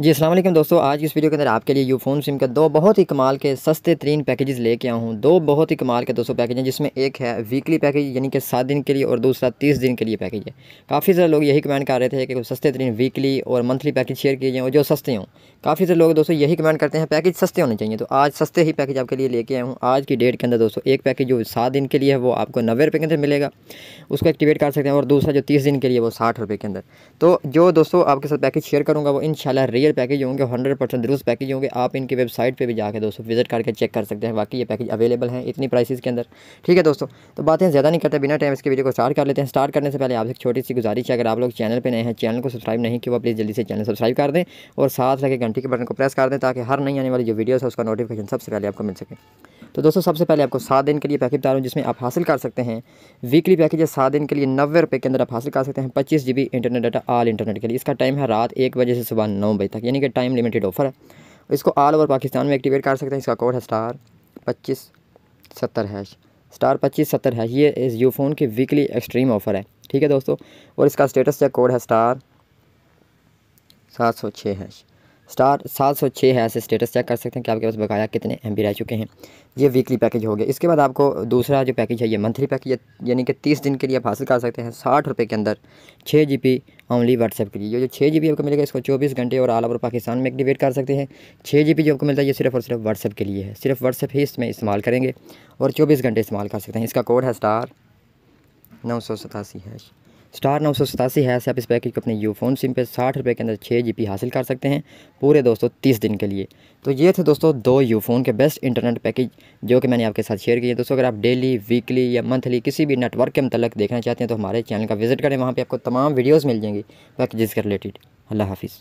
जी अस्सलाम वालेकुम दोस्तों, आज इस वीडियो के अंदर आपके लिए यूफोन सिम के दो बहुत ही कमाल के सस्ते तरीन पैकेजेस लेके आया हूँ। दो बहुत ही कमाल के दोस्तों पैकेज हैं, जिसमें एक है वीकली पैकेज यानी कि 7 दिन के लिए और दूसरा 30 दिन के लिए पैकेज है। काफ़ी सारे लोग यही कमेंट कर रहे थे कि सस्ते तरीन वीकली और मंथली पैकेज शेयर किए जाएँ और जो सस्ते हों। काफ़ी सारे लोग दोस्तों यही कमेंट करते हैं पैकेज सस्ते होने चाहिए, तो आज सस्ते ही पैकेज आपके लिए लेके आया हूँ। आज की डेट के अंदर दोस्तों एक पैकेज जो 7 दिन के लिए है वो आपको 90 रुपये के अंदर मिलेगा, उसको एक्टिवेट कर सकते हैं, और दूसरा जो 30 दिन के लिए वो 60 रुपये के अंदर। तो जो दोस्तों आपके साथ पैकेज शेयर करूँगा वो इंशाल्लाह रियल पैकेज होंगे, 100% दुरुस्त पैकेज होंगे। आप इनकी वेबसाइट पे भी जाके दोस्तों विजिट करके चेक कर सकते हैं, बाकी ये पैकेज अवेलेबल हैं इतनी प्राइसेस के अंदर। ठीक है दोस्तों, तो बातें ज़्यादा नहीं करते, बिना टाइम इसके वीडियो को स्टार्ट कर लेते हैं। स्टार्ट करने से पहले आपसे एक छोटी सी गुजारिश है, अगर आप लोग चैनल पर नए हैं, चैनल को सब्सक्राइब नहीं किया, प्लीज़ जल्दी से चैनल सब्सक्राइब कर दें और साथ लगे घंटी के बटन को प्रेस कर दें, ताकि हर नई आने वाली जो वीडियोस है उसका नोटिफिकेशन सबसे पहले आपको मिल सके। तो दोस्तों सबसे पहले आपको 7 दिन के लिए पैकेज बता रहा हूँ, जिसमें आप हासिल कर सकते हैं वीकली पैकेज 7 दिन के लिए 90 रुपये के अंदर आप हासिल कर सकते हैं 25 GB internet data all internet के लिए। इसका टाइम है रात 1 बजे से सुबह 9 बजे तक, यानी कि टाइम लिमिटेड ऑफर है। इसको ऑल ओवर पाकिस्तान में एक्टिवेट कर सकते हैं। इसका कोड है *2570#, *2570#। ये इस यूफोन की वीकली एक्सट्रीम ऑफर है, ठीक है दोस्तों। और इसका स्टेटस चेक कोड है *706#, *706# है। ऐसे स्टेटस चेक कर सकते हैं कि आपके पास बकाया कितने MB रह चुके हैं। ये वीकली पैकेज हो गया। इसके बाद आपको दूसरा जो पैकेज है ये मंथली पैकेज यानी कि 30 दिन के लिए आप हासिल कर सकते हैं 60 रुपये के अंदर 6 GB ओनली व्हाट्सएप के लिए। ये जो 6 GB आपको मिलेगा इसको 24 घंटे और ऑल ओवर पाकिस्तान में एक्टिवेट कर सकते हैं। 6 GB जो आपको मिलता है ये सिर्फ और सिर्फ व्हाट्सएप के लिए है, सिर्फ व्हाट्सएप ही इसमें इस्तेमाल करेंगे और 24 घंटे इस्तेमाल कर सकते हैं। इसका कोड है *987#, *987# से आप इस पैकेज को अपने यूफोन सिम पे 60 रुपये के अंदर 6 GB हासिल कर सकते हैं पूरे दोस्तों 30 दिन के लिए। तो ये थे दोस्तों दो यूफोन के बेस्ट इंटरनेट पैकेज जो कि मैंने आपके साथ शेयर किए। दोस्तों अगर आप डेली, वीकली या मंथली किसी भी नेटवर्क के मतलब देखना चाहते हैं तो हमारे चैनल का विजिट करें, वहाँ पर आपको तमाम वीडियोज़ मिल जाएंगी पैकेजेस के रिलेटेड। अल्लाह हाफिज़।